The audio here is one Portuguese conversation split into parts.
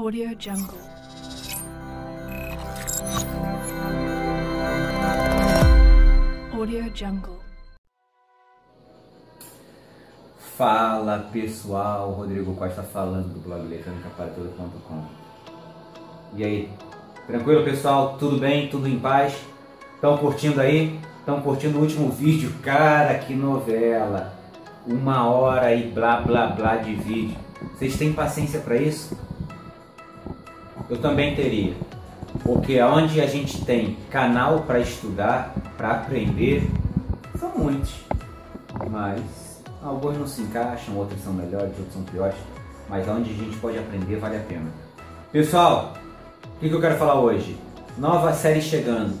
Audio Jungle. Audio Jungle. Fala pessoal, Rodrigo Costa falando do blog Eletrônica Para Todos.com. E aí, tranquilo pessoal? Tudo bem? Tudo em paz? Estão curtindo aí? Estão curtindo o último vídeo? Cara, que novela! 1 hora e blá blá blá de vídeo. Vocês têm paciência para isso? Eu também teria, porque onde a gente tem canal para estudar, para aprender, são muitos, mas alguns não se encaixam, outros são melhores, outros são piores, mas onde a gente pode aprender vale a pena. Pessoal, o que eu quero falar hoje? Nova série chegando,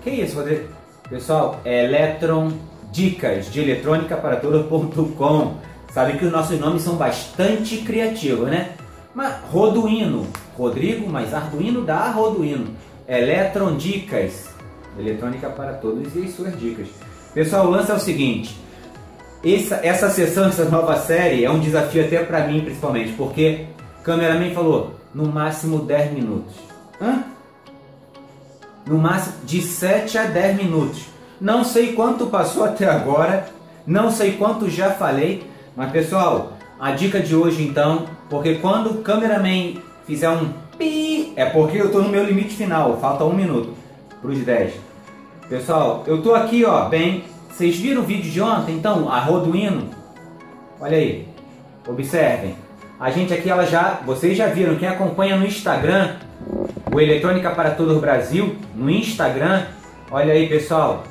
que isso, Rodrigo? Pessoal, é Elétron Dicas de Eletrônica Para Todos.com. Sabem que os nossos nomes são bastante criativos, né? Mas Roduíno, Rodrigo, mas Arduino dá Roduíno. Elétron Dicas, eletrônica para todos e suas dicas. Pessoal, o lance é o seguinte. Essa sessão, essa nova série é um desafio até pra mim, principalmente, porque o cameraman falou, no máximo 10 minutos. Hã? No máximo de 7 a 10 minutos. Não sei quanto passou até agora, não sei quanto já falei, mas pessoal, a dica de hoje então, porque quando o cameraman fizer um pi, é porque eu estou no meu limite final, falta 1 minuto para os 10. Pessoal, eu estou aqui, ó, bem, vocês viram o vídeo de ontem, então, a Roduíno, olha aí, observem, a gente aqui, vocês já viram, quem acompanha no Instagram, o Eletrônica para Todo o Brasil, no Instagram, olha aí pessoal,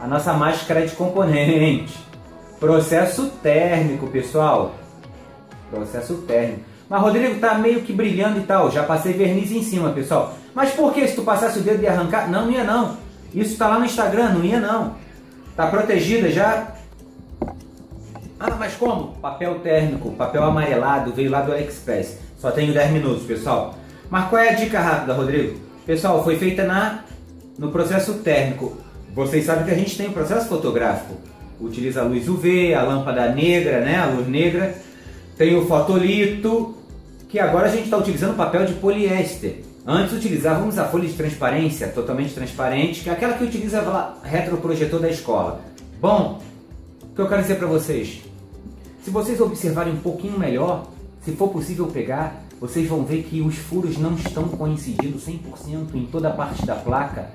a nossa máscara de componente. Processo térmico, pessoal. Processo térmico. Mas Rodrigo tá meio que brilhando e tal. Já passei verniz em cima, pessoal. Mas por que se tu passasse o dedo e arrancar? Não, não ia não. Isso tá lá no Instagram, não ia não. Tá protegida já. Ah, mas como? Papel térmico, papel amarelado, veio lá do AliExpress. Só tenho 10 minutos, pessoal. Mas qual é a dica rápida, Rodrigo? Pessoal, foi feita no processo térmico. Vocês sabem que a gente tem um processo fotográfico. Utiliza a luz UV, a lâmpada negra, né? A luz negra. Tem o fotolito, que agora a gente está utilizando papel de poliéster. Antes utilizávamos a folha de transparência, totalmente transparente, que é aquela que utiliza o retroprojetor da escola. Bom, o que eu quero dizer para vocês? Se vocês observarem um pouquinho melhor, se for possível pegar, vocês vão ver que os furos não estão coincidindo 100% em toda a parte da placa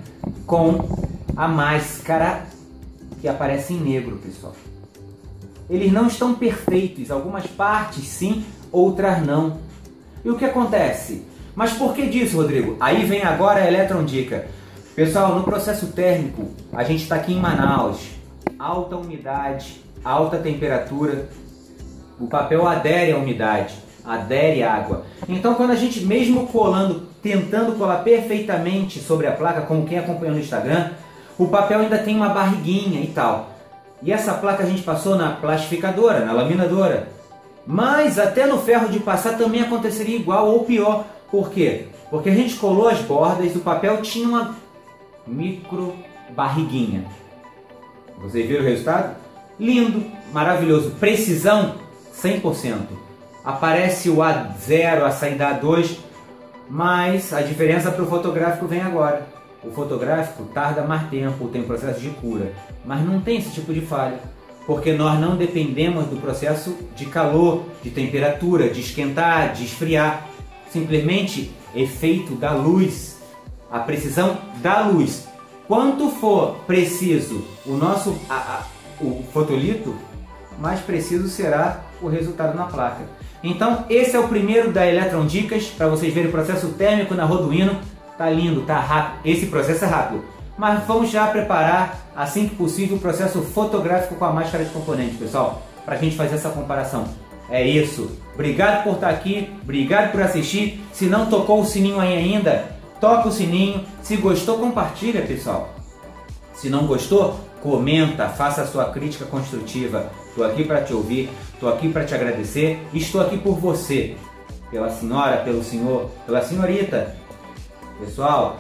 com a máscara que aparece em negro, pessoal. Eles não estão perfeitos, algumas partes sim, outras não. E o que acontece? Mas por que disso, Rodrigo? Aí vem agora a Elétron Dica. Pessoal, no processo térmico, a gente está aqui em Manaus, alta umidade, alta temperatura, o papel adere à umidade, adere à água. Então quando a gente, mesmo colando, tentando colar perfeitamente sobre a placa, como quem acompanhou no Instagram, o papel ainda tem uma barriguinha e tal. E essa placa a gente passou na plastificadora, na laminadora. Mas até no ferro de passar também aconteceria igual ou pior. Por quê? Porque a gente colou as bordas e o papel tinha uma micro barriguinha. Vocês viram o resultado? Lindo, maravilhoso. Precisão 100%. Aparece o A0, a saída A2. Mas a diferença para o fotográfico vem agora. O fotográfico tarda mais tempo, tem processo de cura, mas não tem esse tipo de falha, porque nós não dependemos do processo de calor, de temperatura, de esquentar, de esfriar, simplesmente efeito da luz, a precisão da luz. Quanto for preciso o nosso o fotolito, mais preciso será o resultado na placa. Então esse é o primeiro da Elétron Dicas, para vocês verem o processo térmico na Roduíno. Tá lindo, tá rápido, esse processo é rápido, mas vamos já preparar assim que possível o processo fotográfico com a máscara de componente, pessoal, pra gente fazer essa comparação. É isso, obrigado por estar aqui, obrigado por assistir, se não tocou o sininho aí ainda, toca o sininho, se gostou compartilha, pessoal, se não gostou, comenta, faça a sua crítica construtiva, tô aqui pra te ouvir, tô aqui pra te agradecer, estou aqui por você, pela senhora, pelo senhor, pela senhorita. Pessoal,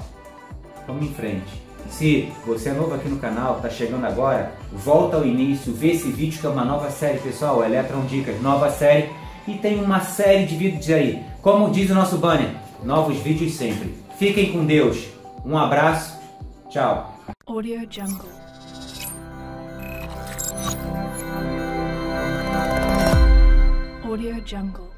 vamos em frente. Se você é novo aqui no canal, está chegando agora, volta ao início, vê esse vídeo que é uma nova série, pessoal. Elétron Dicas, nova série. e tem uma série de vídeos aí. Como diz o nosso banner, novos vídeos sempre. Fiquem com Deus. Um abraço. Tchau. Audio Jungle. Audio Jungle.